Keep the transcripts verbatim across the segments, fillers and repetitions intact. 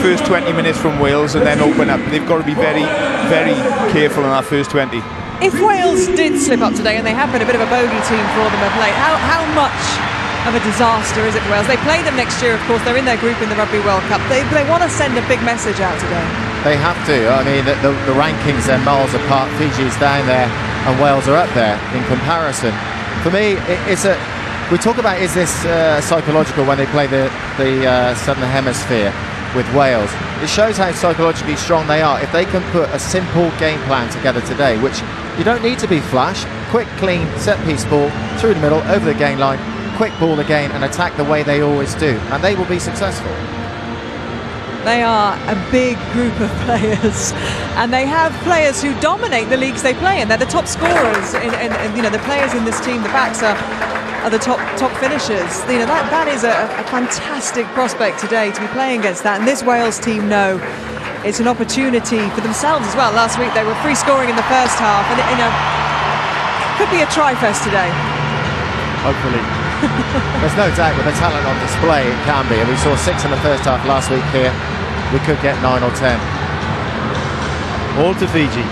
first twenty minutes from Wales and then open up. They've got to be very, very careful in that first twenty. If Wales did slip up today, and they have been a bit of a bogey team for them of late, how, how much of a disaster is it for Wales? They play them next year, of course. They're in their group in the Rugby World Cup. They, they want to send a big message out today. They have to. I mean, the, the, the rankings, they're miles apart. Fiji's down there and Wales are up there in comparison. For me, it, it's a... We talk about, is this uh, psychological when they play the, the uh, Southern Hemisphere with Wales? It shows how psychologically strong they are. If they can put a simple game plan together today, which you don't need to be flash, quick, clean, set-piece ball, through the middle, over the game line, quick ball again and attack the way they always do, and they will be successful. They are a big group of players, and they have players who dominate the leagues they play in. They're the top scorers, and in, in, in, you know, the players in this team, the backs are, are the top top finishers. You know, that that is a, a fantastic prospect today to be playing against that, and this Wales team know it's an opportunity for themselves as well. Last week they were free scoring in the first half, and you know, could be a try-fest today. Hopefully. There's no doubt with the talent on display it can be, and we saw six in the first half last week here. We could get nine or ten. All to Fiji.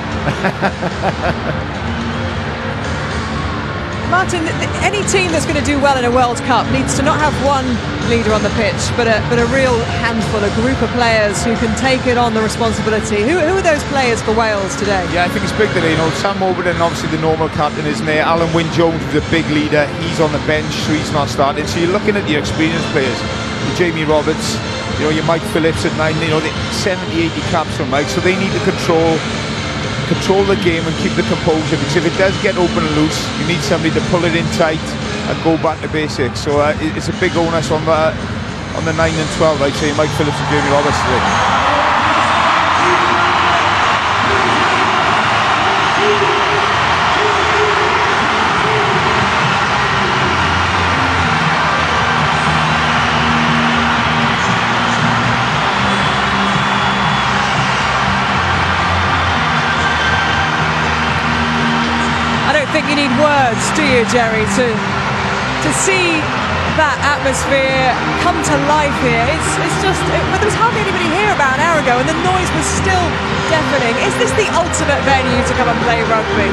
Martin, any team that's going to do well in a World Cup needs to not have one leader on the pitch, but a, but a real handful, a group of players who can take it on the responsibility. Who, who are those players for Wales today? Yeah, I think it's big today. You know, Sam Warburton, obviously the normal captain, isn't there? Alun Wyn Jones is a big leader. He's on the bench, so he's not starting. So you're looking at the experienced players. Your Jamie Roberts, you know, your Mike Phillips at nine, you know, seventy, eighty caps from Mike. So they need to control. Control the game and keep the composure, because if it does get open and loose, you need somebody to pull it in tight and go back to basics. So uh, it's a big onus on the on the nine and twelve, I'd say, Mike Phillips and Jamie Roberts today. You need words, do you, Jerry, to to see that atmosphere come to life here? It's it's just it, well, there was hardly anybody here about an hour ago, and the noise was still deafening. Is this the ultimate venue to come and play rugby?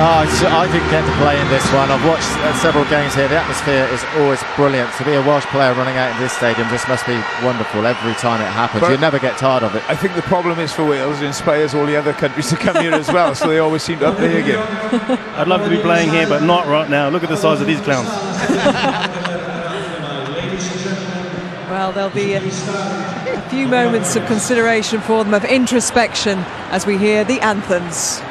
Oh, I didn't get to play in this one. I've watched uh, several games here. The atmosphere is always brilliant. To be a Welsh player running out in this stadium just must be wonderful every time it happens. But you never get tired of it. I think the problem is for Wales, it inspires all the other countries to come here as well, so they always seem to up the again. I'd love to be playing here, but not right now. Look at the size of these clowns. Well, there'll be a, a few moments of consideration for them, of introspection, as we hear the anthems.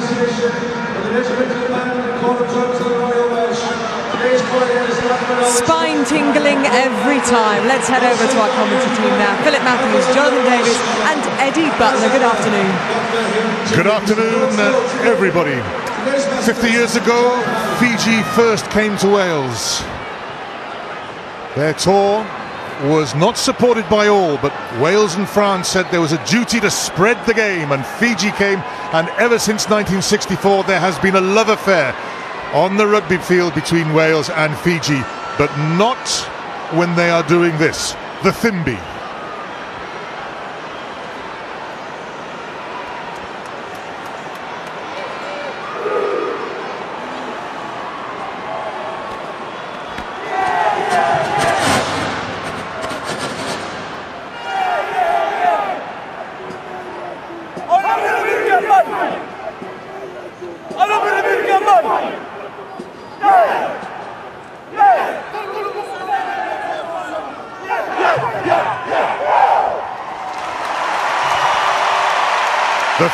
Association for the Regiment of Men and Corps of Troops of the Royal Welsh. Today's player is spine tingling every time. Let's head over to our commentary team now. Philip Matthews, Jonathan Davis and Eddie Butler. Good afternoon. Good afternoon, everybody. fifty years ago, Fiji first came to Wales. Their tour was not supported by all, but Wales and France said there was a duty to spread the game, and Fiji came, and ever since nineteen sixty-four there has been a love affair on the rugby field between Wales and Fiji, but not when they are doing this, the Thimby.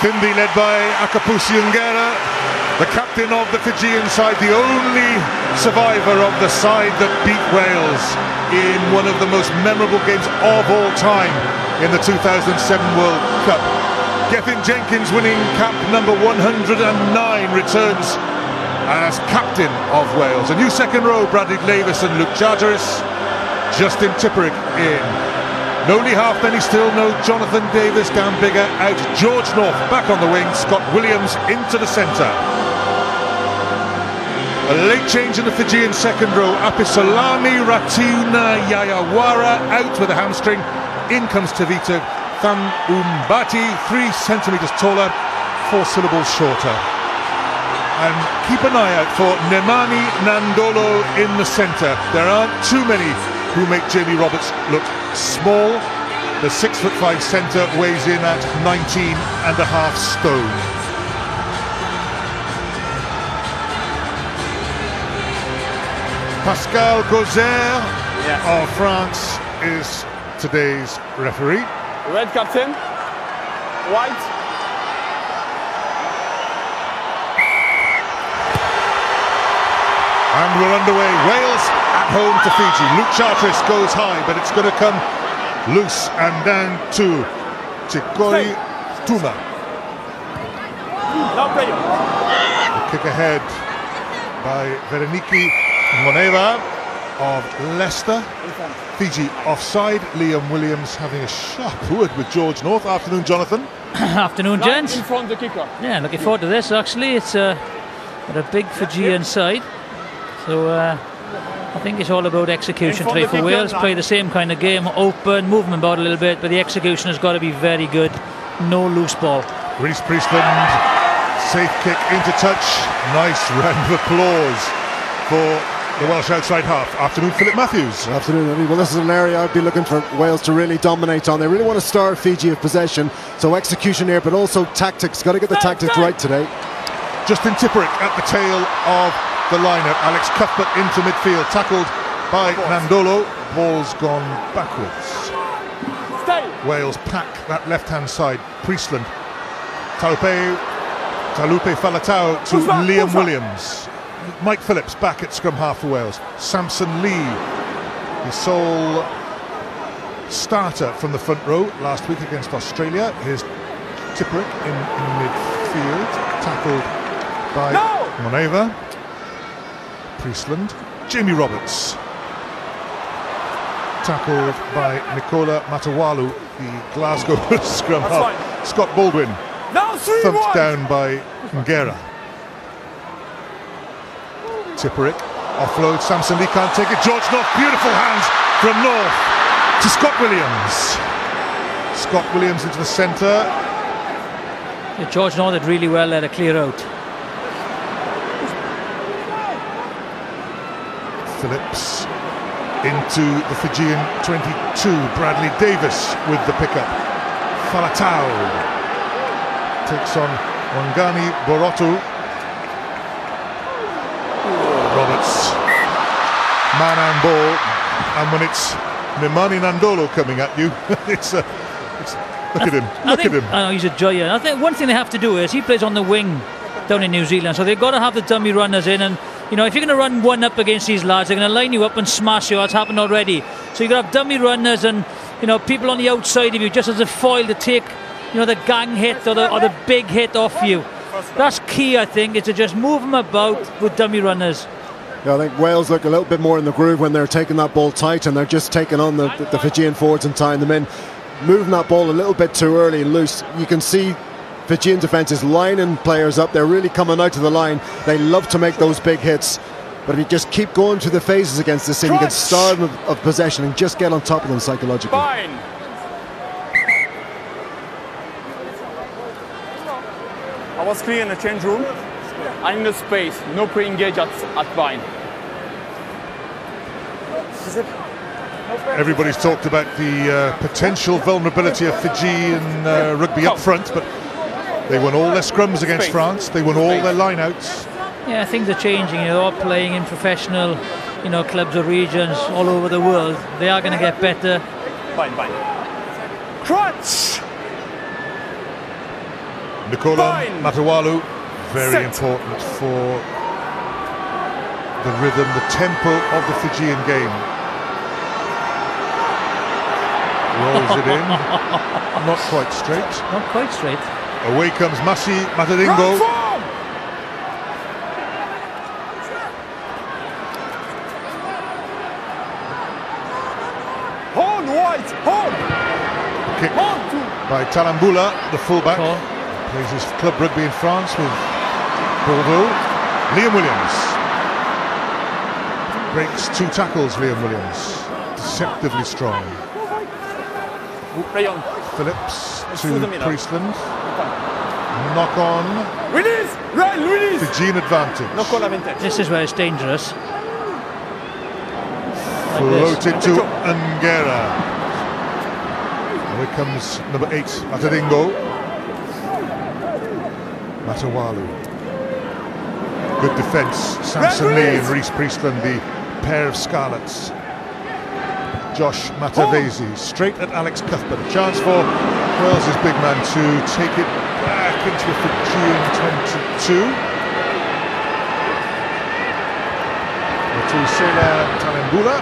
Thimby led by Akapusi Qera, the captain of the Fijian side, the only survivor of the side that beat Wales in one of the most memorable games of all time in the two thousand seven World Cup. Gethin Jenkins, winning cap number one hundred and nine, returns as captain of Wales. A new second row, Bradley Davies and Luke Charteris, Justin Tipuric in. No Lee Halfpenny, still no Jonathan Davis, down bigger, out George North, back on the wing, Scott Williams into the centre. A late change in the Fijian second row, Apisolani, Ratuna, Yayawara, out with a hamstring, in comes Tevita Thambati, three centimetres taller, four syllables shorter. And keep an eye out for Nemani Nadolo in the centre. There aren't too many who make Jamie Roberts look small. The six foot five centre weighs in at nineteen and a half stone. Pascal Gauzère, yes, of France is today's referee. Red captain, white. And we're underway. Wales at home to Fiji. Luke Charteris goes high, but it's going to come loose and down to Tikoirotuma. The kick ahead by Vereniki Goneva of Leicester. Fiji offside. Liam Williams having a sharp word with George North. Afternoon, Jonathan. Afternoon, gents. Right in front of the kicker. Yeah, looking forward to this, actually. It's uh, a big Fijian side. So, uh, I think it's all about execution today for Wales. Play the same kind of game, open, moving about a little bit, but the execution has got to be very good. No loose ball. Rhys Priestland, safe kick into touch. Nice round of applause for the Welsh outside half. Afternoon, Philip Matthews. Afternoon, Eddie. Well, this is an area I'd be looking for Wales to really dominate on. They really want to starve Fiji of possession, so execution here, but also tactics. Got to get the tactics right today. Justin Tipuric at the tail of the lineup. Alex Cuthbert into midfield, tackled by Nadolo. Ball's gone backwards. Stay. Wales pack that left-hand side. Priestland, Taulupe, Taulupe Faletau to Ufa, Liam Ufa. Williams. Mike Phillips back at scrum half for Wales. Samson Lee, the sole starter from the front row last week against Australia. Here's Tipuric in midfield, tackled by no. Moneva. Priestland, Jamie Roberts, tackled by Nikola Matawalu, the Glasgow scrum half. Right. Scott Baldwin, now three thumped one. Down by Ngera. Tipuric, offload, Samson Lee can't take it. George North, beautiful hands from North to Scott Williams. Scott Williams into the centre. Yeah, George North did really well there to clear out. Phillips into the Fijian twenty-two. Bradley Davies with the pickup. Faletau takes on Waqaniburotu. Roberts, man and ball, and when it's Nemani Nadolo coming at you, it's a. It's, look I at him! Look think, at him! I know he's a giant. I think one thing they have to do is he plays on the wing. down in New Zealand. So they've got to have the dummy runners in, and you know, if you're going to run one up against these lads, they're going to line you up and smash you. That's happened already. So you've got to have dummy runners and, you know, people on the outside of you just as a foil to take, you know, the gang hit or the, or the big hit off you. That's key, I think, is to just move them about with dummy runners. Yeah, I think Wales look a little bit more in the groove when they're taking that ball tight and they're just taking on the, the, the Fijian forwards and tying them in. Moving that ball a little bit too early and loose, you can see Fijian defence is lining players up. They're really coming out to the line. They love to make those big hits. But if you just keep going through the phases against this team, you can starve them of, of possession and just get on top of them psychologically. Fine. I was clear in the change room. I need the space. No pre-engage at, at Vine. Everybody's talked about the uh, potential vulnerability of Fiji in uh, rugby Go. up front, but they won all their scrums against Spain. France. They won all Spain. their lineouts. Yeah, things are changing. They're all playing in professional, you know, clubs or regions all over the world. They are going to get better. Fine, fine. Crunch. Nikola Matawalu, very Set. important for the rhythm, the tempo of the Fijian game. Rolls it in. Not quite straight. Not quite straight. Away comes Masi Matadigo. Horn white, horn. Kick by Talambula, the fullback. Four. Plays his club rugby in France with Bordeaux. Liam Williams breaks two tackles. Liam Williams, deceptively strong. Phillips to Priestland. Knock on. Release! Right, release! Fijian advantage. This is where it's dangerous. Floated like to Angera. Here comes number eight, Matadingo. Matawalu. Good defence. Samson Lee and Rhys Priestland, the pair of Scarlets. Josh Matavesi, straight at Alex Cuthbert. A chance for Wales' big man to take it back into the Fijian twenty-two. Metuisela Talebula.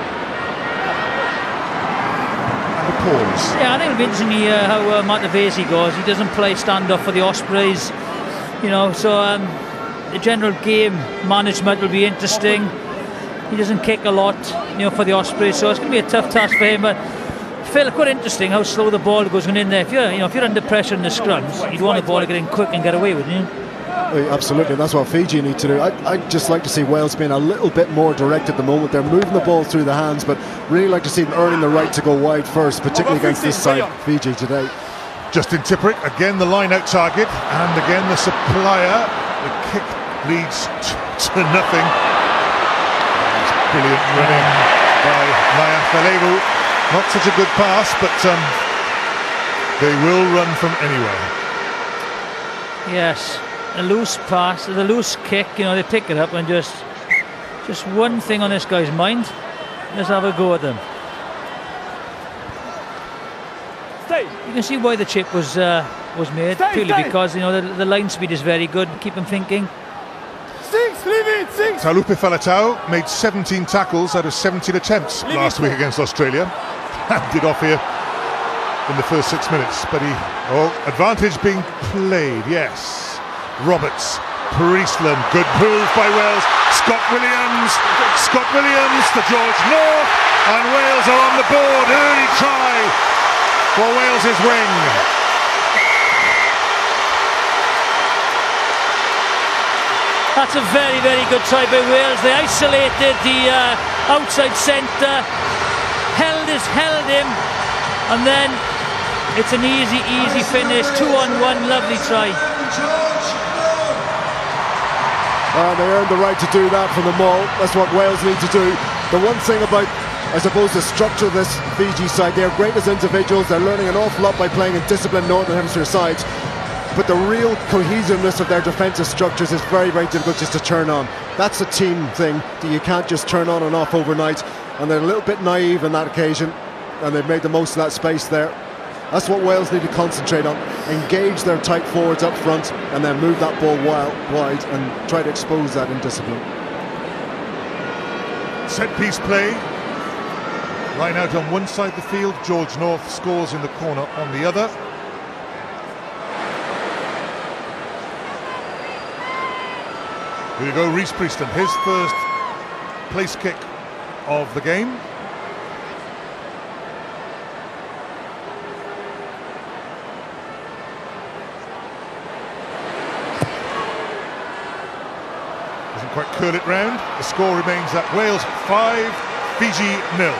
And a pause. Yeah, I think it'll be interesting uh, how uh, Matavesi goes. He doesn't play stand-off for the Ospreys, you know, so um, the general game management will be interesting. He doesn't kick a lot, you know, for the Ospreys, so it's going to be a tough task for him. But Phil, quite interesting how slow the ball goes in there. If you're, you know, if you're under pressure in the scrums, you'd want the ball to get in quick and get away, wouldn't you? Absolutely, that's what Fiji need to do. I'd, I'd just like to see Wales being a little bit more direct at the moment. They're moving the ball through the hands, but really like to see them earning the right to go wide first, particularly against this side, Fiji, today. Justin Tipuric, again the line-out target, and again the supplier. The kick leads to nothing. Brilliant running by Maya Falelu. Not such a good pass, but um, they will run from anywhere. Yes, a loose pass, the loose kick, you know, they pick it up and just just one thing on this guy's mind. Let's have a go at them. Stay. You can see why the chip was uh, was made, stay, purely stay. because, you know, the, the line speed is very good. Keep them thinking. Six, leave it, six. Taulupe Faletau made seventeen tackles out of seventeen attempts leave last it. week against Australia. Handed off here in the first six minutes, but he... Oh, advantage being played, yes. Roberts, Priestland, good move by Wales. Scott Williams, Scott Williams to George North, and Wales are on the board. Early try for Wales' wing. That's a very, very good try by Wales. They isolated the uh, outside centre, held his, held him, and then it's an easy, easy finish. Two on one, lovely try. Uh, they earned the right to do that from the mall. That's what Wales need to do. The one thing about, I suppose, the structure of this Fiji side, they're great as individuals. They're learning an awful lot by playing in disciplined Northern Hemisphere sides. But the real cohesiveness of their defensive structures is very, very difficult just to turn on. That's a team thing that you can't just turn on and off overnight. And they're a little bit naive on that occasion, and they've made the most of that space there. That's what Wales need to concentrate on. Engage their tight forwards up front and then move that ball wide and try to expose that in discipline. Set-piece play. Right out on one side of the field, George North scores in the corner on the other. Here we go, Rhys Priestland, his first place kick of the game. Doesn't quite curl it round. The score remains at Wales five, Fiji nil.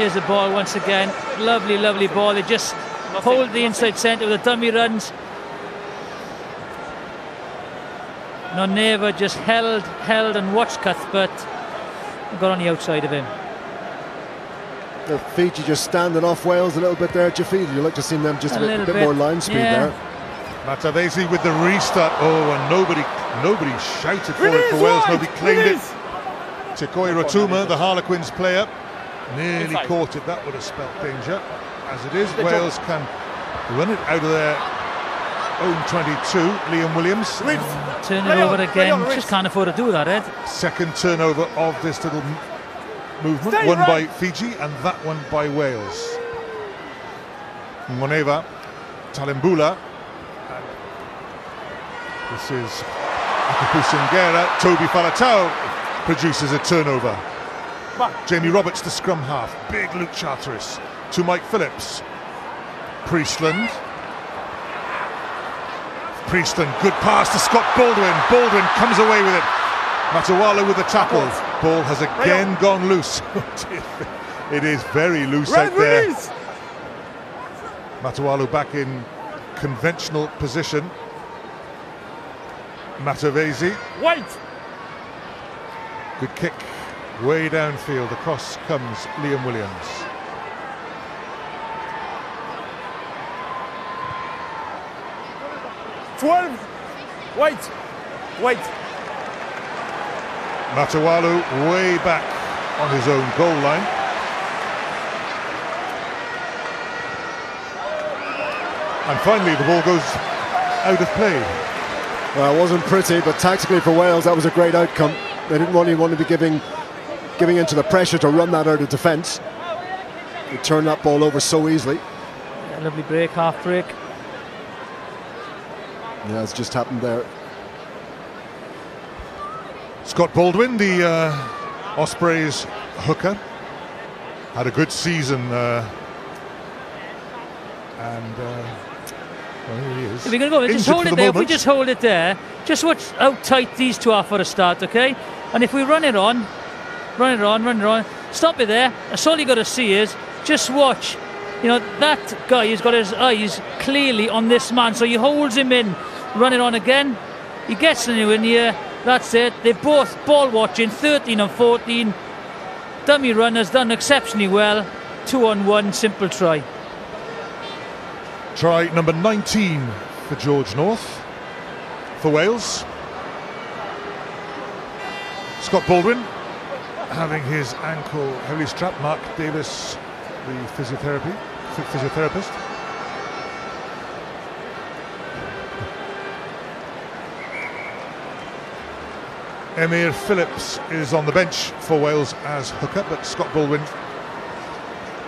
Here's the ball once again. Lovely, lovely ball. They just hold the inside centre with the dummy runs. Noneva just held, held and watched Cuthbert, got on the outside of him. The Fiji just standing off Wales a little bit there. Jafidi, you like to see them just a, a bit, bit, bit more line speed yeah. there. Matavesi with the restart. Oh, and nobody, nobody shouted for it, it for Wales. Right. Nobody claimed it. it. Tikoirotuma, the Harlequins player, nearly Inside. caught it. That would have spelt danger. As it is, the Wales job. can run it out of there. own twenty-two, Liam Williams. Um, turning Leon, over again, Leon, just can't afford to do that, Ed. Second turnover of this little movement, Stay one right. by Fiji and that one by Wales. Goneva, Talebula. This is Akapusi Qera. Taulupe Faletau produces a turnover. Back. Jamie Roberts, the scrum half. Big Luke Charteris to Mike Phillips. Priestland. Priestland, good pass to Scott Baldwin. Baldwin comes away with it. Matawalu with the tackle. Ball has again Rayo. gone loose. It is very loose Red out there. Release. Matawalu back in conventional position. Matavesi. White. Good kick. Way downfield. Across comes Liam Williams. twelve, wait, wait. Matawalu way back on his own goal line. And finally the ball goes out of play. Well, it wasn't pretty, but tactically for Wales that was a great outcome. They didn't really want to be giving, giving into the pressure to run that out of defence. They turned that ball over so easily. Yeah, lovely break, half break. Yeah, it's just happened there. Scott Baldwin, the uh, Ospreys hooker, had a good season, uh, and uh, well, here he is. If we're going to go, just hold it there. If we just hold it there, just watch how tight these two are for a start, okay? And if we run it on, run it on, run it on, stop it there. That's all you got to see is just watch. You know, that guy has got his eyes clearly on this man, so he holds him in, running on again. He gets the new in here, that's it. They're both ball watching, thirteen and fourteen. Dummy run has done exceptionally well. Two on one, simple try. Try number nineteen for George North, for Wales. Scott Baldwin having his ankle heavily strapped. Mark Davis, the physiotherapy, physiotherapist. Emir Phillips is on the bench for Wales as hooker, but Scott Baldwin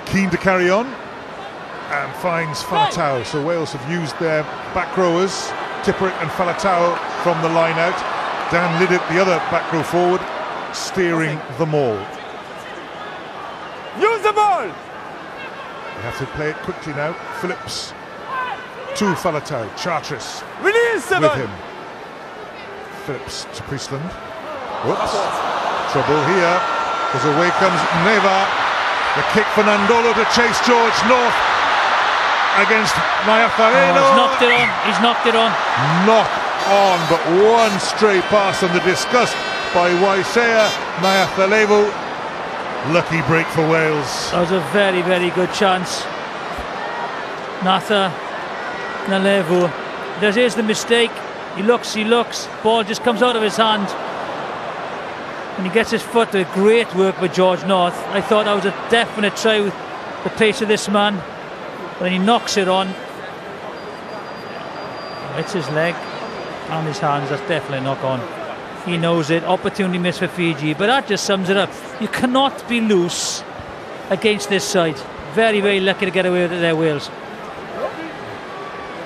keen to carry on and finds Faletau. So Wales have used their back rowers, Tipuric and Faletau from the line out. Dan Lydiate, the other back row forward, steering them all. Use the ball! They have to play it quickly now. Phillips to Faletau. Charteris Release with him. Phillips to Priestland. Whoops. Trouble here. Because away comes Neva. The kick for Nandolo to chase George North against Mayafareno. Oh, he's knocked it on. He's knocked it on. Knock on, but one stray pass on the disgust by Waisea Mayathalevu. Lucky break for Wales. That was a very, very good chance. Natha Nalevu. There is the mistake. He looks, he looks. Ball just comes out of his hand. and he gets his foot to great work with George North. I thought that was a definite try with the pace of this man, but then he knocks it on. It's his leg and his hands, that's definitely a knock on. He knows it. Opportunity missed for Fiji, but that just sums it up. You cannot be loose against this side. Very, very lucky to get away with it there, Wales.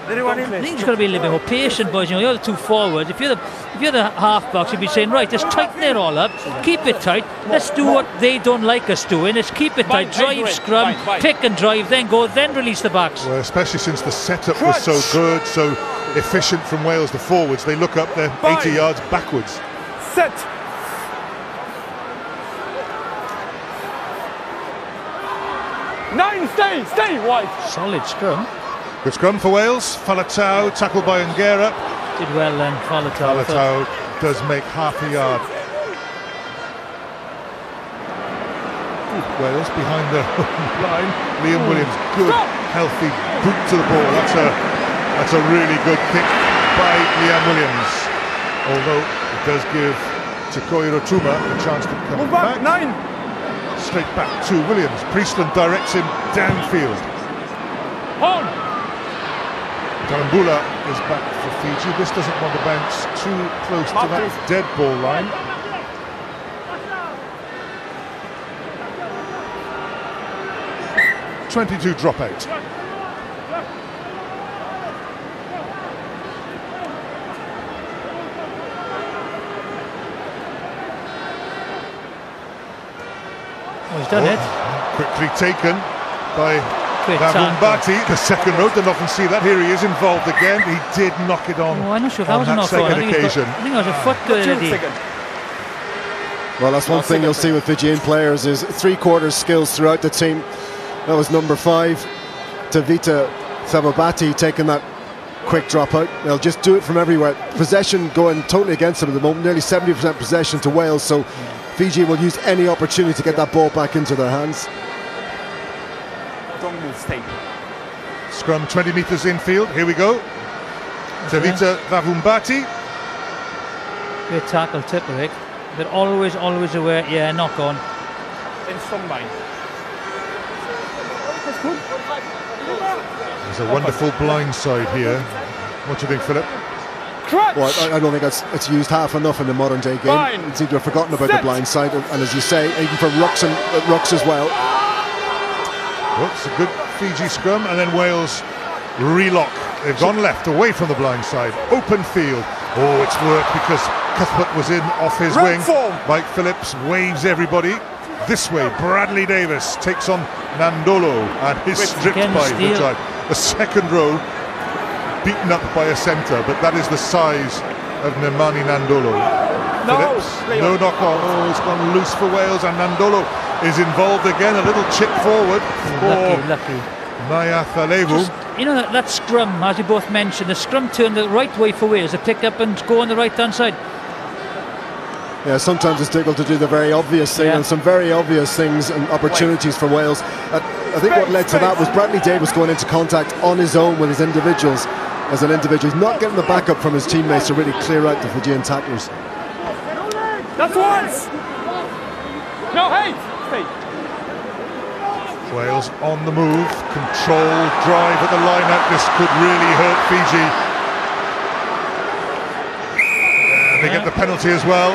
I think he's got to be a little bit more patient, boys. You know, you're the two forwards. If you're the if you're the half-backs, you'd be saying, right, let's tighten it all up, keep it tight. Let's do what they don't like us doing. Let's keep it tight. Drive, scrum, pick and drive, then go, then release the backs. Well, especially since the setup was so good, so efficient from Wales, the forwards. They look up there, eighty yards backwards. Set. Nine, stay, stay, White. Solid scrum. Good scrum for Wales. Faletau tackled by Ngera. Did well then, Faletau. Faletau does make half a yard. Ooh, Wales behind the line. Liam Williams, good, Stop. healthy boot to the ball. That's a that's a really good kick by Liam Williams. Although it does give Tikoirotuma a chance to come back. back. Nine. Straight back to Williams. Priestland directs him downfield. On. Talebula is back for Fiji. This doesn't want to bounce too close to that dead ball line. twenty-two dropout. Oh, he's done oh, it. Quickly taken by... Thambati, the second row, didn't often see that. Here he is involved again. He did knock it on. Oh, I'm not sure if that was a knock on. I think it was a foot good idea. Well, that's one thing you'll see with Fijian players is three-quarters skills throughout the team. That was number five, Tevita Thambati, taking that quick dropout. They'll just do it from everywhere. Possession going totally against them at the moment. Nearly seventy percent possession to Wales, so Fiji will use any opportunity to get that ball back into their hands. Scrum twenty metres infield. Here we go. Tevita Vavumbati. Good tackle, Tipuric. But always, always aware. Yeah, knock on. In strong line. There's a wonderful blind side here. What do you think, Philip? Well, I, I don't think it's, it's used half enough in the modern day game. Blind. It seems to have forgotten about Set. the blind side. And, and as you say, even for Rucks and uh, Rucks as well. Oops, a good Fiji scrum, and then Wales relock. They've gone left, away from the blind side. Open field. Oh, it's worked because Cuthbert was in off his Run wing. Form. Mike Phillips waves everybody. This way, Bradley Davies takes on Nandolo, and he's stripped by the drive. The second row beaten up by a centre, but that is the size of Nemani Nadolo. No, Phillips, no knock on. Oh, it's gone loose for Wales, and Nandolo is involved again. A little chip forward for lucky, lucky. Maya Thalebu. You know, that, that scrum, as you both mentioned, the scrum turned the right way for Wales. They pick up and go on the right-hand side. Yeah, sometimes it's difficult to do the very obvious thing, yeah. and some very obvious things and opportunities for Wales. Uh, I think what led to that was Bradley Davies going into contact on his own with his individuals. As an individual, he's not getting the backup from his teammates to really clear out the Fijian tacklers. That's once! No, hey! Wales on the move, control, drive at the line-out. This could really hurt Fiji. And they yeah. get the penalty as well.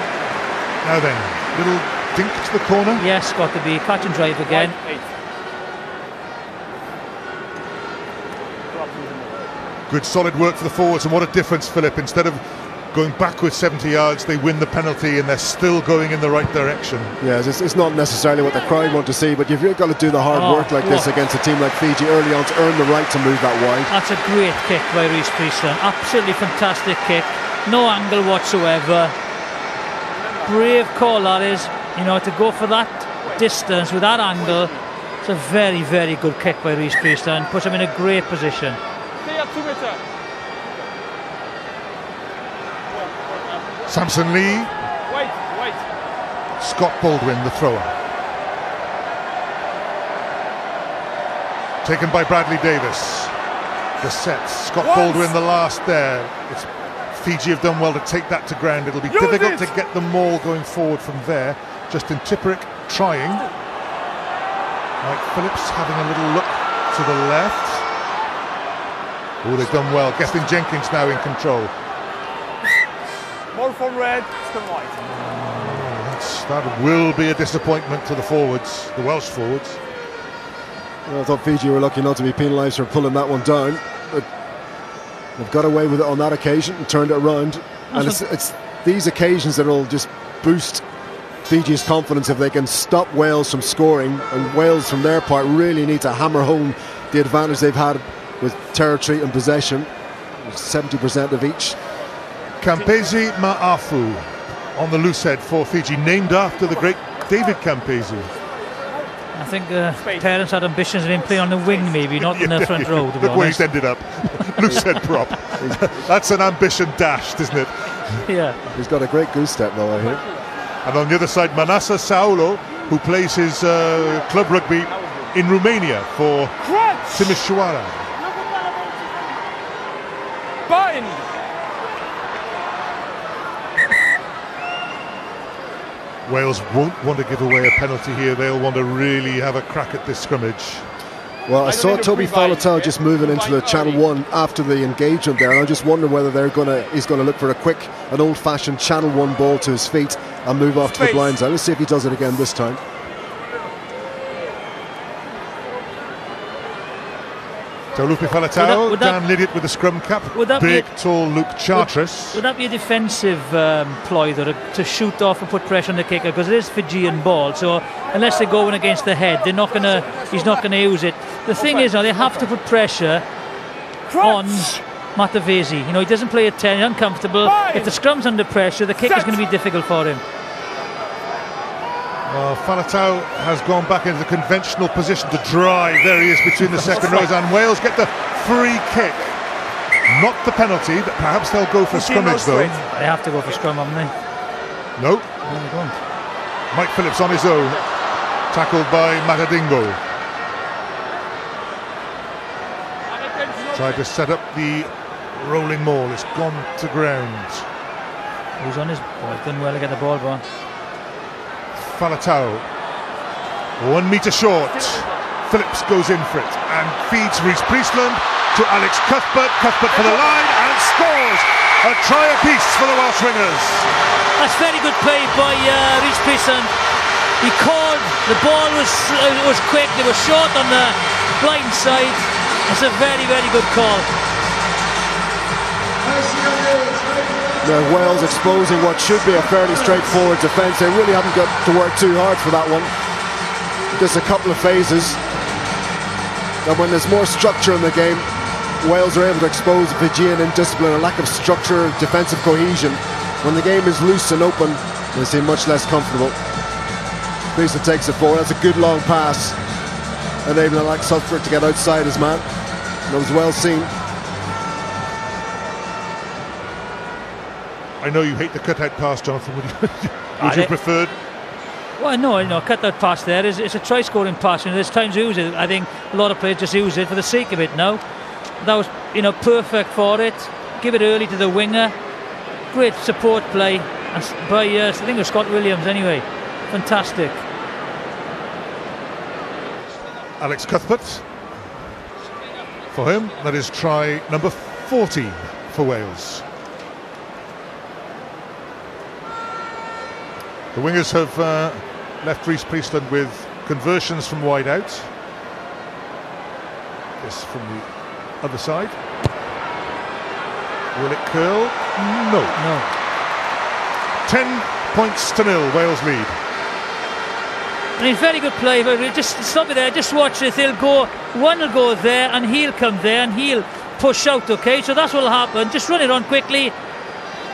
Now then, little dink to the corner. Yes, got to be catch and drive again. Good solid work for the forwards, and what a difference, Philip. Instead of going backwards seventy yards, they win the penalty and they're still going in the right direction. Yeah, it's, it's not necessarily what the crowd want to see, but you've really got to do the hard oh, work like what? this against a team like Fiji early on to earn the right to move that wide. That's a great kick by Rhys Priestland. Absolutely fantastic kick. No angle whatsoever. Brave call that is. You know, to go for that distance with that angle, it's a very, very good kick by Rhys Priestland. Puts him in a great position. Samson Lee. Wait, wait. Scott Baldwin, the thrower. Taken by Bradley Davies. The sets. Scott Once. Baldwin, the last there. It's Fiji have done well to take that to ground. It'll be Use difficult it. to get them all going forward from there. Justin Tipuric trying. Mike Phillips having a little look to the left. Oh, they've done well. Gethin Jenkins now in control. More from red to white. Oh, that will be a disappointment to the forwards, the Welsh forwards. Well, I thought Fiji were lucky not to be penalised for pulling that one down, but they've got away with it on that occasion and turned it around. And it's, it's these occasions that will just boost Fiji's confidence if they can stop Wales from scoring. And Wales, from their part, really need to hammer home the advantage they've had with territory and possession, seventy percent of each. Campese Ma'afu on the loose head for Fiji, named after the great David Campese. I think uh, parents had ambitions of him playing on the wing, maybe, not yeah, in the front yeah, row, to be honest. Look where he's ended up. Loose head prop. That's an ambition dashed, isn't it? Yeah. He's got a great goose step, though, I hear. And on the other side, Manasa Saulo, who plays his uh, club rugby in Romania for Timișoara. Bind! Wales won't want to give away a penalty here. They'll want to really have a crack at this scrimmage. Well, I, I saw Taulupe Faletau just moving into the Channel One after the engagement there. I just wonder whether they're gonna he's gonna look for a quick, an old-fashioned Channel One ball to his feet and move off to the blind side. Let's see if he does it again this time. Taulupe Faletau, would that, would Dan Lydiate with the scrum cap, big, a, tall Luke Charteris. Would, would that be a defensive um, ploy though, to, to shoot off and put pressure on the kicker? Because it is Fijian ball, so unless they're going against the head, they're not gonna, he's not going to use it. The thing is, now, they have to put pressure on Matavesi. You know, he doesn't play at ten, he's uncomfortable. If the scrum's under pressure, the kick is going to be difficult for him. Well, Faletau has gone back into the conventional position to drive. There he is between the second rows, and Wales get the free kick. Not the penalty, but perhaps they'll go for scrummage though. They have to go for scrum, haven't they? No. Nope. Mike Phillips on his own, tackled by Matadigo. Tried to set up the rolling maul, it's gone to ground. He's on his ball, he's done well to get the ball gone. Faletau, one metre short. Phillips goes in for it and feeds Rhys Priestland to Alex Cuthbert. Cuthbert for the line and scores. A try apiece for the Welsh wingers. That's very good play by uh, Rhys Priestland. He called, the ball was, uh, was quick, they were short on the blind side. It's a very, very good call. Yeah, Wales exposing what should be a fairly straightforward defence. They really haven't got to work too hard for that one. Just a couple of phases. And when there's more structure in the game, Wales are able to expose Fijian indiscipline, a lack of structure, defensive cohesion. When the game is loose and open, they seem much less comfortable. Priestland takes it forward. That's a good long pass, enabling Alex Cuthbert to get outside his man. And it was well seen. I know you hate the cutout pass, Jonathan. Would you, would you preferred? Well, no, no, cutout pass there is it's a try-scoring pass. You know, there's times you use it. I think a lot of players just use it for the sake of it. Now, that was you know perfect for it. Give it early to the winger. Great support play and by uh, I think it was Scott Williams anyway. Fantastic. Alex Cuthbert. For him, that is try number forty for Wales. The wingers have uh, left Rhys Priestland with conversions from wide out. This from the other side. Will it curl? No. No. Ten points to nil, Wales lead. And it's very good play, but just stop it there, just watch it. They'll go, one will go there and he'll come there and he'll push out, okay? So that's what will happen. Just run it on quickly.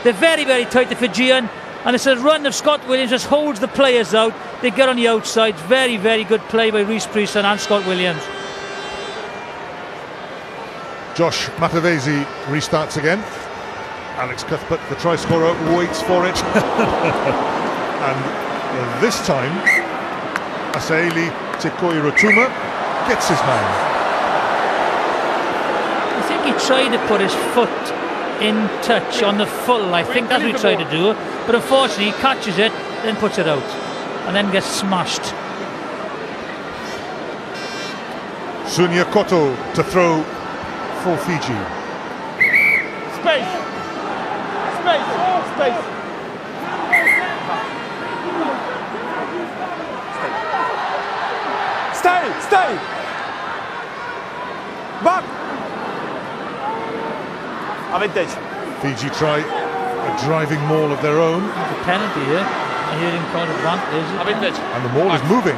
They're very, very tight, the Fijian. And it's a run of Scott Williams, just holds the players out. They get on the outside. Very, very good play by Rhys Priestland and Scott Williams. Josh Matavesi restarts again. Alex Cuthbert, the try scorer, waits for it. And this time, Asaeli Tikoirotuma gets his man. I think he tried to put his foot in touch on the full. I think that's what he tried to do, but unfortunately he catches it, then puts it out, and then gets smashed. Sunia Koto to throw for Fiji. Space! Space! Space! Stay! Stay! Back! Advantage. Fiji try a driving maul of their own. There's a penalty here. And he didn't call advantage. Advantage. And the maul is moving.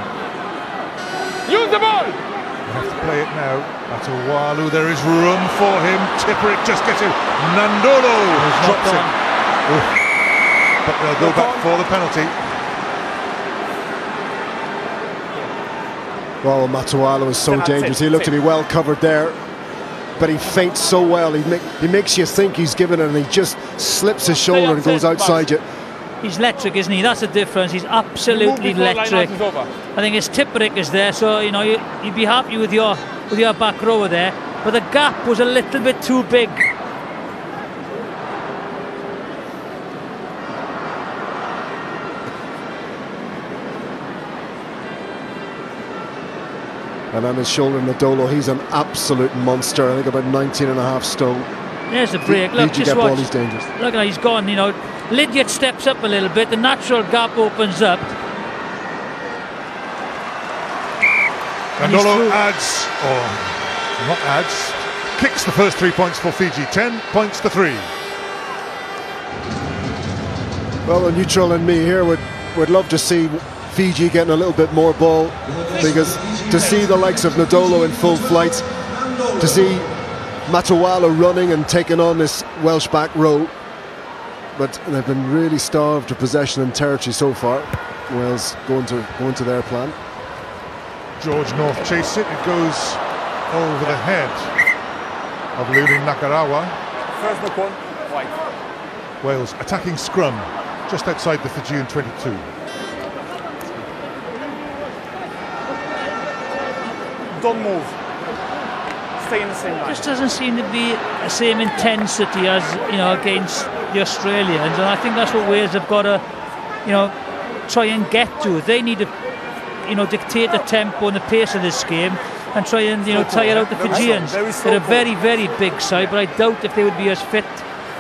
Use the ball! You have to play it now. Matawalu, there is room for him. Tipuric just gets it. Nandolo drops it. But they'll go back for the penalty. Well, Matawalu is so dangerous. He looked to be well covered there, but he feints so well. He, make, he makes you think he's given it, and he just slips his shoulder and goes outside you. He's electric, isn't he? That's the difference. He's absolutely electric. I think his Tipuric is there, so you know you, you'd be happy with your with your back rower there. But the gap was a little bit too big. And on his shoulder, Nadolo, he's an absolute monster. I think about nineteen and a half stone. There's a break. Look, just watch. He's dangerous. Look, he's gone, you know. Lydiate steps up a little bit. The natural gap opens up. Nadolo adds, or not adds, kicks the first three points for Fiji. Ten points to three. Well, a neutral and me here would, would love to see Fiji getting a little bit more ball, because to see the likes of Nadolo in full flight, to see Matawalu running and taking on this Welsh back row, but they've been really starved of possession and territory so far. Wales going to going to their plan. George North chases it. It goes over the head of Leone Nakarawa. First the one, white. Wales attacking scrum just outside the Fijian twenty-two. Don't move. Stay in the same line. Just doesn't seem to be the same intensity as, you know, against the Australians, and I think that's what Wales have got to, you know, try and get to. They need to, you know, dictate the tempo and the pace of this game, and try and, you know, tire out the Fijians. They're a very, very big side, but I doubt if they would be as fit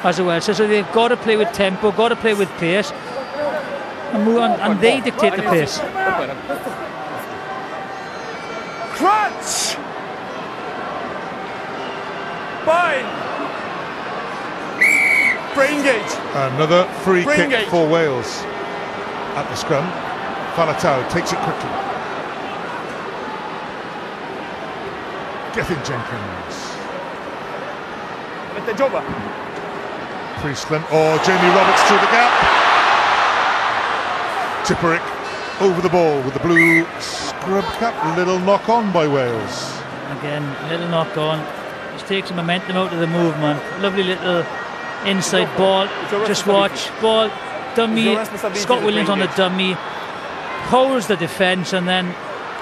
as the Welsh. So they've got to play with tempo, got to play with pace, and move on, and they dictate the pace. Crunch! Fine! Brain gate! Another free Brain kick gate. for Wales at the scrum. Faletau takes it quickly. Gethin Jenkins. With the jobber. Priestland. Oh, Jamie Roberts through the gap. Tipuric over the ball with the blue scrub cap. Little knock on by Wales. Again, little knock on. Just takes some momentum out of the movement. Lovely little inside ball. Just watch. Ball, dummy. Scott Williams on the dummy. Holds the defence, and then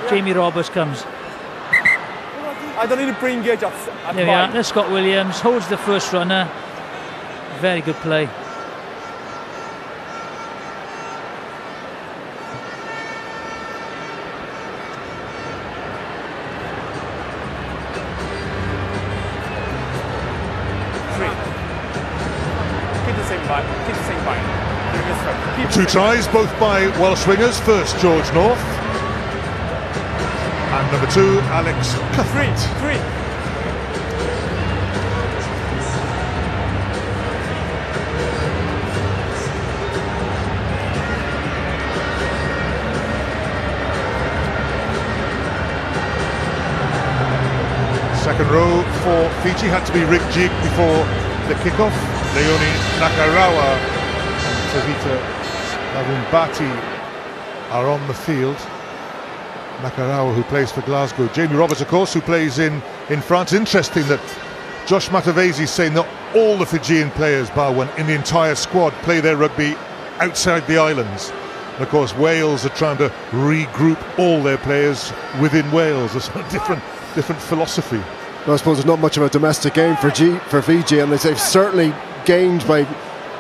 Jamie Roberts comes. I don't need to bring gauge up. There we are. There's Scott Williams. Holds the first runner. Very good play. Two tries, both by Welsh wingers. First, George North. And number two, Alex Cuthbert. Three, three. Second row for Fiji. Had to be rig jig before the kickoff. Leone Nakarawa and Tevita Thambati are on the field. Nakarawa, who plays for Glasgow. Jamie Roberts, of course, who plays in, in France. Interesting that Josh Matavesi is saying that all the Fijian players, bar one, in the entire squad, play their rugby outside the islands. And of course, Wales are trying to regroup all their players within Wales. There's a different, different philosophy. I suppose there's not much of a domestic game for G for Fiji, and they've certainly gained by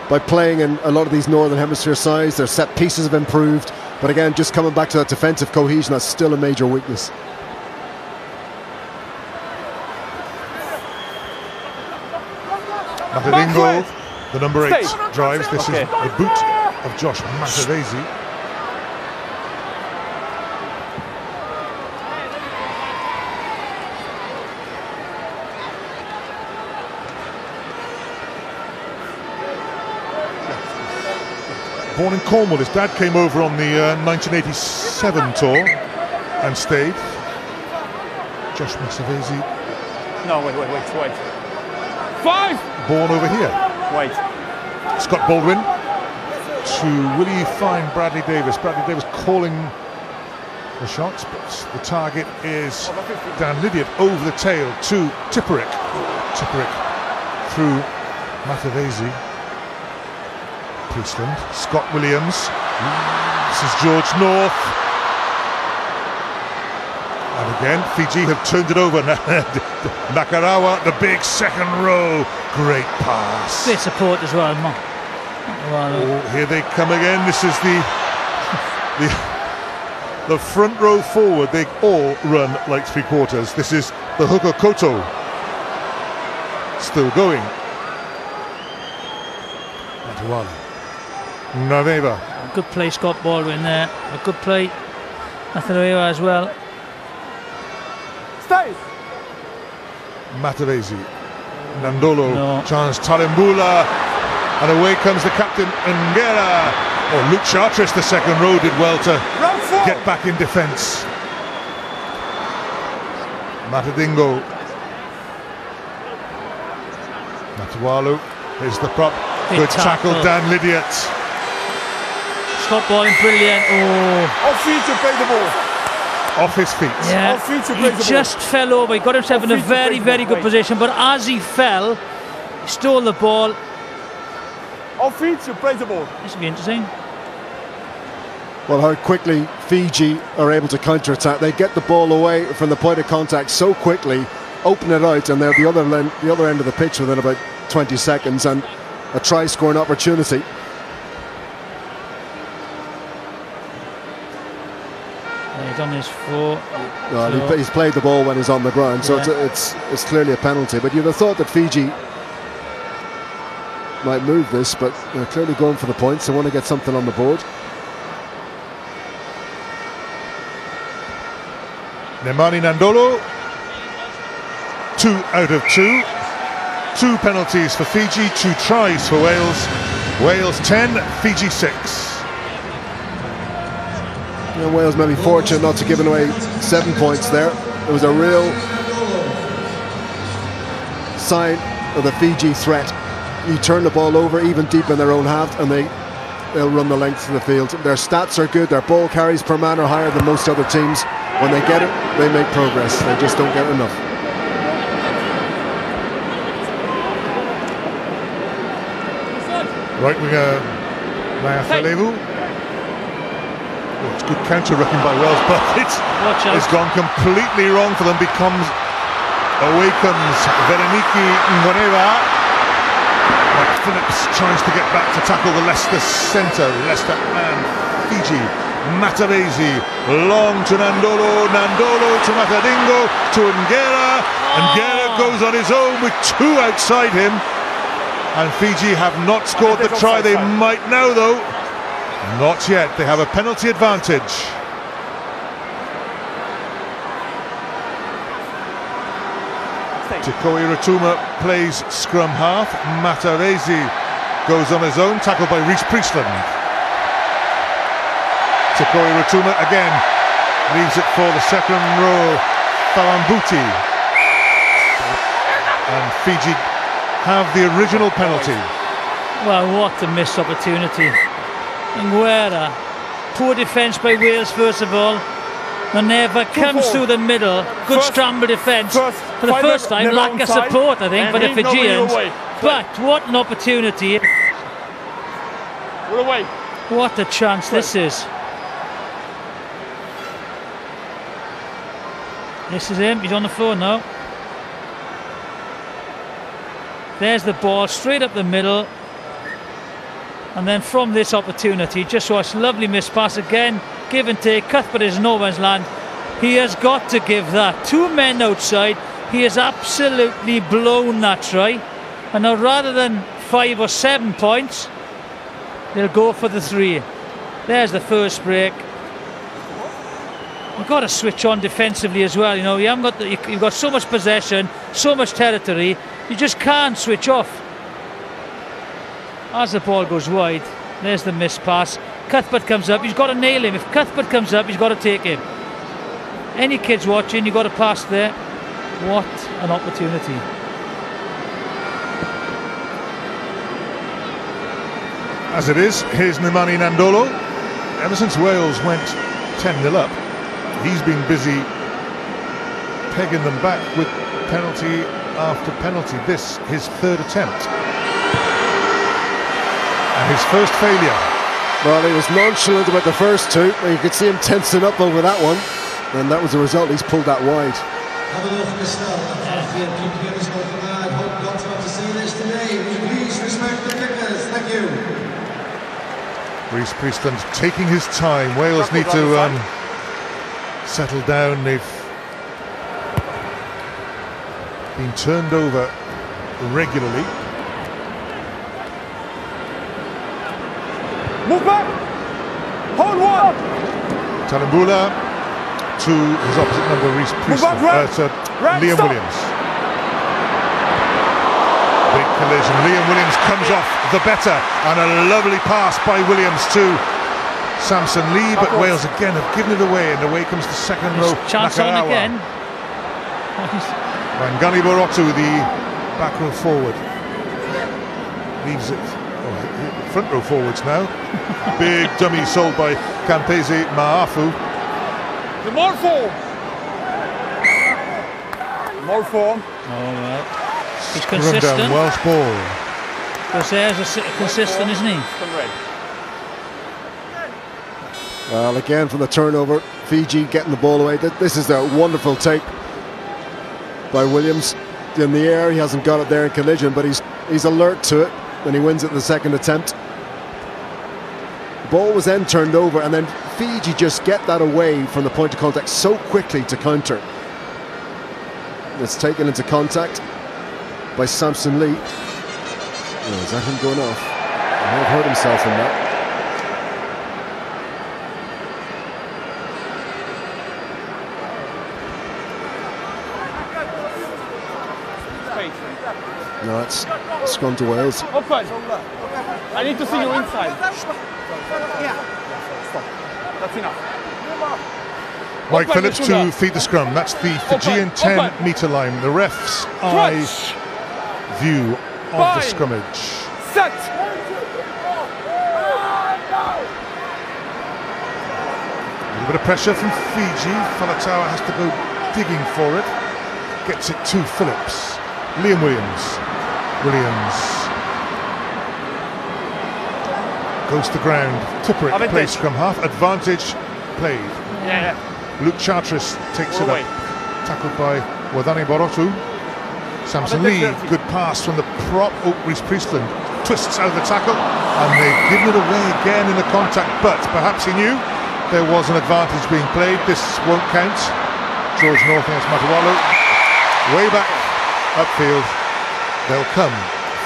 by playing in a lot of these Northern Hemisphere sides. Their set pieces have improved, but again, just coming back to that defensive cohesion, that's still a major weakness. Matadigo, the number eight, drives. This okay. is the boot of Josh Matavesi. Born in Cornwall, his dad came over on the uh, nineteen eighty-seven tour and stayed. Josh Matavesi. No, wait, wait, wait, wait. Five! Born over here. Wait. Scott Baldwin to will he find Bradley Davies? Bradley Davies calling the shots, but the target is Dan Lydiate over the tail to Tipuric. Tipuric through Matavesi. Priestland, Scott Williams, this is George North, and again Fiji have turned it over. Nakarawa, the big second row, great pass. Good support as well. Oh, here they come again. This is the the, the front row forward. They all run like three quarters. This is the hooker Koto, still going. Matawalu. Nadeva. Good play, Scott Baldwin there. A good play, Nathanua as well. Stay. Matavesi, Nandolo, no. Chance Talembula, and away comes the captain Ngera. Oh, Luke Charteris, the second row, did well to get back in defence. Matadingo, Matawalu, here's the prop. Good, Good tackle, tackle, Dan Lydiate. Scott Baldwin, brilliant. Oh. Off feet to play the ball. Off his feet. Yeah. Off feet to play he the just ball. fell over. He got himself Off in a very, very good position, but as he fell, he stole the ball. Off feet to play the ball. This will be interesting. Well, how quickly Fiji are able to counter-attack. They get the ball away from the point of contact so quickly, open it out, and they're at the other, the other end of the pitch within about twenty seconds, and a try-scoring opportunity. He's on his foot. Well, so he, he's played the ball when he's on the ground, yeah. so it's, it's it's clearly a penalty. But you'd have thought that Fiji might move this, but they're clearly going for the points. They want to get something on the board. Nemani Nadolo, two out of two. Two penalties for Fiji, two tries for Wales. Wales ten, Fiji six. You know, Wales may be fortunate not to give away seven points there. It was a real sign of the Fiji threat. You turn the ball over even deep in their own half, and they, they'll run the length of the field. Their stats are good. Their ball carries per man are higher than most other teams. When they get it, they make progress. They just don't get enough. Right winger, Maya Falevu. Oh, it's good counter wrecking by Wells, but it's, it's gone completely wrong for them. Becomes away comes Vereniki Goneva. Mike Phillips tries to get back to tackle the Leicester centre. Leicester and Fiji. Matavesi long to Nandolo. Nandolo to Matadingo to Ngera. Ngera goes on his own with two outside him. And Fiji have not scored the try. They might now, though. Not yet. They have a penalty advantage. Tikoirotuma plays scrum half. Matavesi goes on his own. Tackled by Rhys Priestland. Tikoirotuma again leaves it for the second row. Thalambuti. And Fiji have the original penalty. Well, what a missed opportunity. Nguera, poor defence by Wales first of all. Maneva comes through the middle, good first, scramble defence. For the first time, lack of support, I think, by the Fijians. But what an opportunity. We're away. What a chance Play. this is. This is him, he's on the floor now. There's the ball straight up the middle. And then from this opportunity, just watch, lovely miss pass again, give and take. Cuthbert is no man's land. He has got to give that. Two men outside. He has absolutely blown that try. And now rather than five or seven points, they'll go for the three. There's the first break. You've got to switch on defensively as well. You know, you haven't got the, you've got so much possession, so much territory. You just can't switch off. As the ball goes wide, there's the missed pass. Cuthbert comes up, he's got to nail him. If Cuthbert comes up, he's got to take him. Any kids watching, you've got to pass there. What an opportunity. As it is, here's Nemani Nadolo. Ever since Wales went ten nil up, he's been busy pegging them back with penalty after penalty. This, his third attempt. And his first failure. Well, he was nonchalant about the first two, but you could see him tensing up over that one. And that was the result. He's pulled that wide. I hope not to see this today. Please respect the kickers. Thank you. Rhys Priestland taking his time. Wales need to um, settle down. They've been turned over regularly. Move back! Hold one! Talebula to his opposite number, Rhys Priestland. Right. Uh, uh, right. Liam Stop. Williams. Big collision. Liam Williams comes off the better, and a lovely pass by Williams to Samson Lee, but Wales again have given it away, and away comes the second row. Chance Nakarawa. On again. Waqaniburotu, the back row forward, leaves it. Front row forwards now. Big dummy sold by Campese Ma'afu. The more form. More form. All right. He's consistent. Down Welsh ball. Gauzere's consistent, isn't he? Well, again from the turnover, Fiji getting the ball away. This is a wonderful take by Williams. In the air, he hasn't got it there in collision, but he's he's alert to it. And he wins it in the second attempt. The ball was then turned over, and then Fiji just get that away from the point of contact so quickly to counter. It's taken into contact by Samson Lee. Oh, is that him going off? He had hurt himself in that. No, it's, it's gone to Wales. Open. I need to see you inside. Yeah. Stop. That's enough. Mike Open, Phillips to feed the scrum. That's the Fijian ten metre line. The ref's eye view of Five. the scrimmage. Set. A little bit of pressure from Fiji. Faletau has to go digging for it. Gets it to Phillips. Liam Williams. Williams goes to ground. Tipuric plays scrum half. Advantage played. Yeah. Luke Charteris takes All it away. up. Tackled by Waqaniburotu. Samson Lee. Good pass from the prop. Oh, Rhys Priestland twists out of the tackle, and they've given it away again in the contact. But perhaps he knew there was an advantage being played. This won't count. George North against Matawalu. Way back upfield. They'll come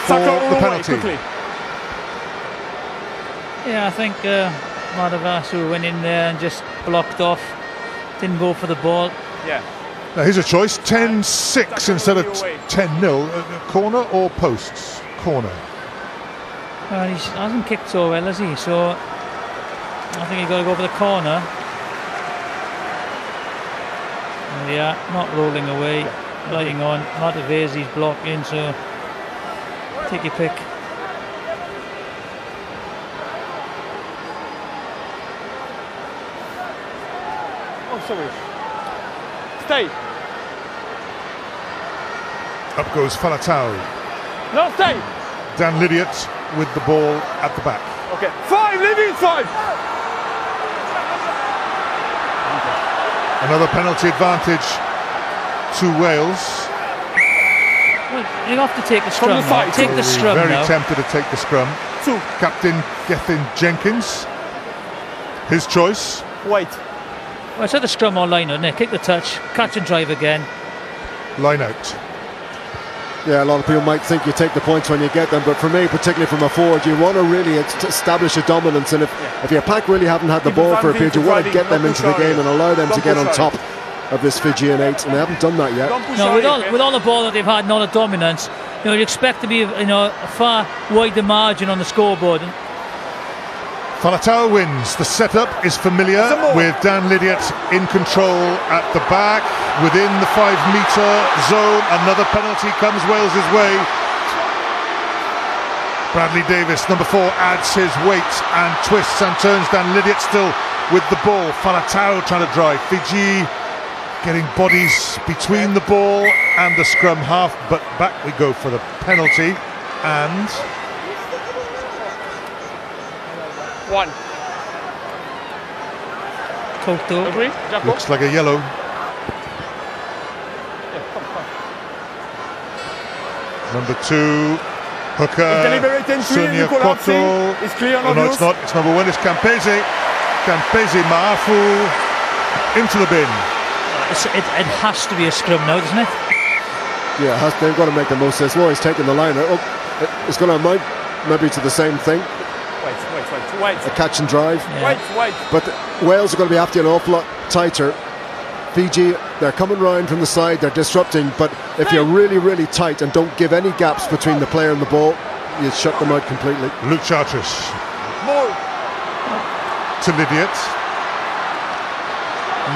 for the penalty. Away, yeah, I think uh, Matavasu went in there and just blocked off. Didn't go for the ball. Yeah. Now here's a choice: ten six instead of ten nil. Corner or posts? Corner. Well, he hasn't kicked so well, has he? So I think he's got to go for the corner. And yeah, not rolling away. Yeah. Lighting on, Matavesi's blocking, so take your pick. Oh, sorry. Stay. Up goes Faletau. No, stay. Dan Lydiate with the ball at the back. Okay. Five, Lydiate, five. Another penalty advantage to Wales. Well, You have to take the scrum. The fight. Take the scrum. Very now. tempted to take the scrum. Two. Captain Gethin Jenkins. His choice. White. Well, it's at the scrum or line out, isn't it? Kick the touch, catch and drive again. Line out. Yeah, a lot of people might think you take the points when you get them, but for me, particularly from a forward, you want to really establish a dominance, and if, yeah. if your pack really haven't had the ball for a period, you want to get them into the game and allow them to get on top of this Fijian eight, and they haven't done that yet. No, with all, with all the ball that they've had and all the dominance, you know, you expect to be, you know, a far wider margin on the scoreboard. Faletau wins. The setup is familiar with Dan Lydiate in control at the back within the five metre zone. Another penalty comes Wales's way. Bradley Davies, number four, adds his weight and twists and turns. Dan Lydiate still with the ball. Faletau trying to drive. Fiji getting bodies between the ball and the scrum half, but back we go for the penalty. And one. Koto. Looks like a yellow. Number two. Hooker. Sunia Koto. It's clear on oh, no, it's not. It's number one. It's Campese. Campese Ma'afu into the bin. It's, it, it has to be a scrum now, doesn't it? Yeah, it has, they've got to make the most sense. Well, he's taking the line out. Oh, it, it's going to amount maybe to the same thing. Wait, wait, wait, wait. A catch and drive. Yeah. Wait, wait. But Wales are going to be after an awful lot tighter. Fiji, they're coming round from the side, they're disrupting, but if you're really, really tight and don't give any gaps between the player and the ball, you shut them out completely. Luke Charteris. More. To Lydiate.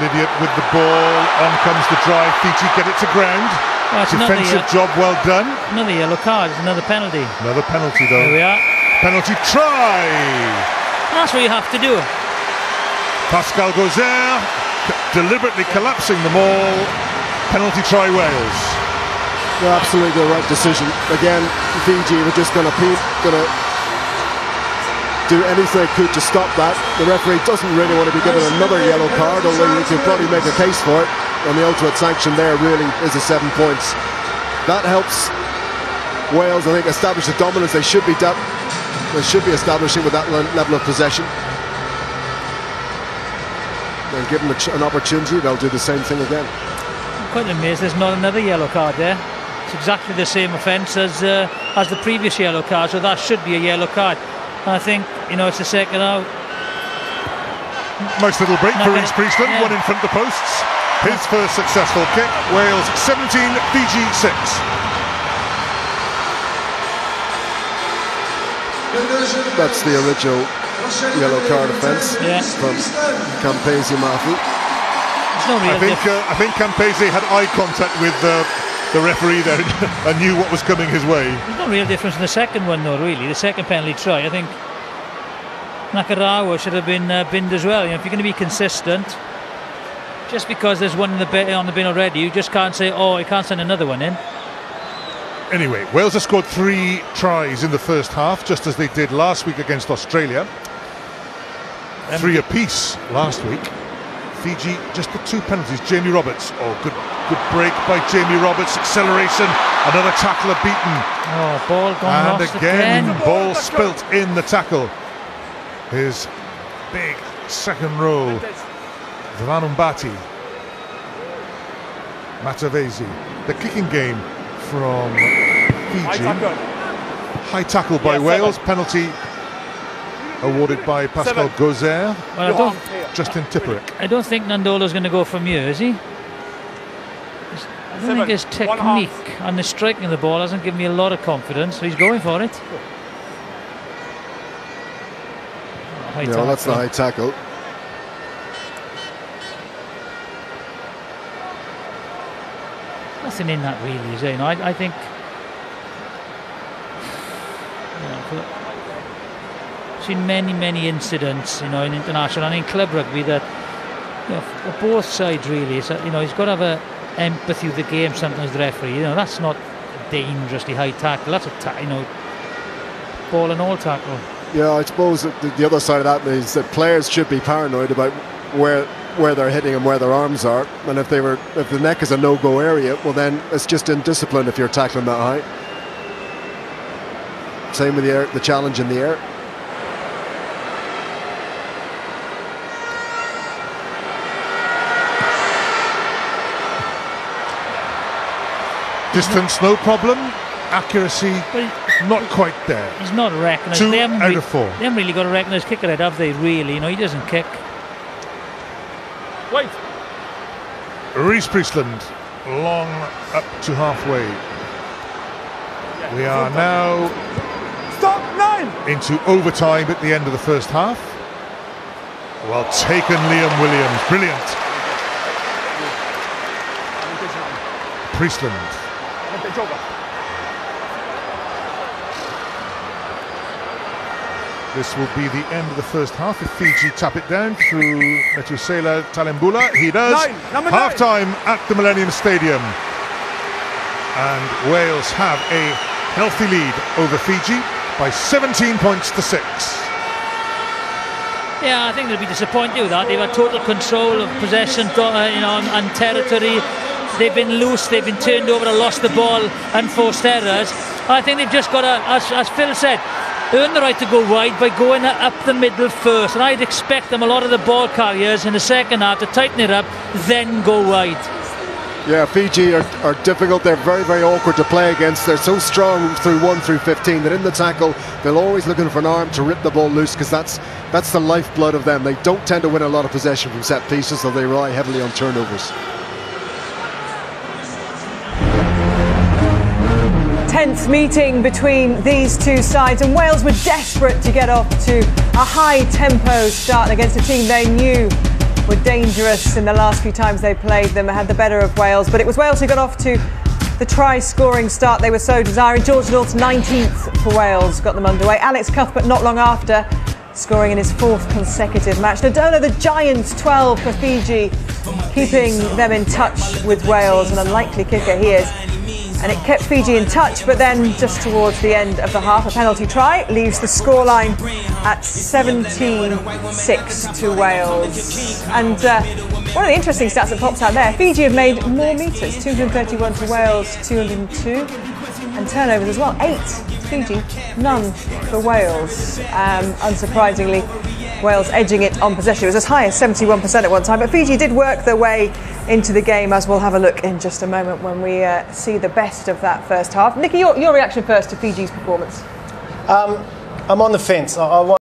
Lydiate with the ball, on comes the drive, Fiji get it to ground. Well, defensive job well done. Another yellow card, it's another penalty. Another penalty though. Here we are. Penalty try! That's what you have to do. Pascal Gauzère deliberately collapsing them all. Penalty try Wales. Well, absolutely the right decision. Again, Fiji were just going to do anything they could to stop that. The referee doesn't really want to be given another yellow card, although you can probably make a case for it. And the ultimate sanction there really is the seven points. That helps Wales, I think, establish the dominance they should be done. They should be establishing with that level of possession. Then given an opportunity, they'll do the same thing again. I'm quite amazed there's not another yellow card there. It's exactly the same offence as uh, as the previous yellow card, so that should be a yellow card. I think, you know, it's the second out. Nice little break for Rhys Priestland, yeah. One in front of the posts. His first successful kick, Wales seventeen, Fiji six. That's the original yellow card offence yeah. from Campese Ma'afu. I think uh, I think Campese had eye contact with uh, the referee there and knew what was coming his way. There's no real difference in the second one though, really. The second penalty try, I think Nakarawa should have been uh, binned as well. You know, if you're going to be consistent, just because there's one in the bin, on the bin already, you just can't say, oh, I can't send another one in. Anyway, Wales have scored three tries in the first half, just as they did last week against Australia. Um, three apiece last week. Fiji, just the two penalties. Jamie Roberts, oh, good good break by Jamie Roberts. Acceleration, another tackler beaten. Oh, ball gone and again, again, ball spilt in the tackle. His big second row. Vanumbati. Matavesi. The kicking game from Fiji. High tackle by yeah, Wales. Penalty awarded by Pascal Gauzère. Well, Justin Tipuric. I don't think Nandolo's going to go from here, is he? I don't seven. think his technique and the striking of the ball hasn't given me a lot of confidence, so he's going for it. High yeah, well, that's the high tackle. Nothing in that really, is it? You know, I, I think. You know, I've seen many, many incidents, you know, in international and in club rugby that, you know, for both sides really. Is that, you know, he's got to have a empathy with the game. Sometimes the referee, you know, that's not a dangerously high tackle. That's a ta you know, ball and all tackle. Yeah, I suppose that the, the other side of that is that players should be paranoid about where. where they're hitting and where their arms are, and if they were if the neck is a no-go area, well then it's just indiscipline if you're tackling that high. Same with the, air, the challenge in the air. Distance, no problem. Accuracy, not quite there. He's not recognised. Two they haven't out of four. They haven't really got to recognise kicker head, have they, really? You know, he doesn't kick. Wait. Rhys Priestland, long up to halfway. Yeah, we are now stop nine into overtime at the end of the first half. Well taken, Liam Williams. Brilliant. Priestland. This will be the end of the first half if Fiji tap it down through Metuisela Talebula. He does. Half time at the Millennium Stadium. And Wales have a healthy lead over Fiji by seventeen points to six. Yeah, I think they'll be disappointed with that. They've had total control of possession, you know, and territory. They've been loose, they've been turned over and lost the ball and forced errors. I think they've just got to, as, as Phil said, earn the right to go wide by going up the middle first. And I'd expect them, a lot of the ball carriers in the second half, to tighten it up, then go wide. Yeah, Fiji are, are difficult. They're very, very awkward to play against. They're so strong through one through fifteen that in the tackle, they're always looking for an arm to rip the ball loose, because that's, that's the lifeblood of them. They don't tend to win a lot of possession from set pieces, so they rely heavily on turnovers. Tense meeting between these two sides, and Wales were desperate to get off to a high-tempo start against a team they knew were dangerous in the last few times they played them and had the better of Wales. But it was Wales who got off to the try-scoring start they were so desiring. George North's nineteenth for Wales got them underway. Alex Cuthbert not long after, scoring in his fourth consecutive match. Nadolo, the Giants, twelve for Fiji, keeping them in touch with Wales. An unlikely kicker he is. And it kept Fiji in touch, but then just towards the end of the half, a penalty try leaves the scoreline at seventeen six to Wales. And uh, one of the interesting stats that pops out there, Fiji have made more metres, two hundred thirty-one to Wales, two hundred two, and turnovers as well, eight for Fiji, none for Wales. Um, unsurprisingly, Wales edging it on possession. It was as high as seventy-one percent at one time, but Fiji did work their way into the game, as we'll have a look in just a moment when we uh, see the best of that first half. Nicky, your, your reaction first to Fiji's performance? Um, I'm on the fence. I, I want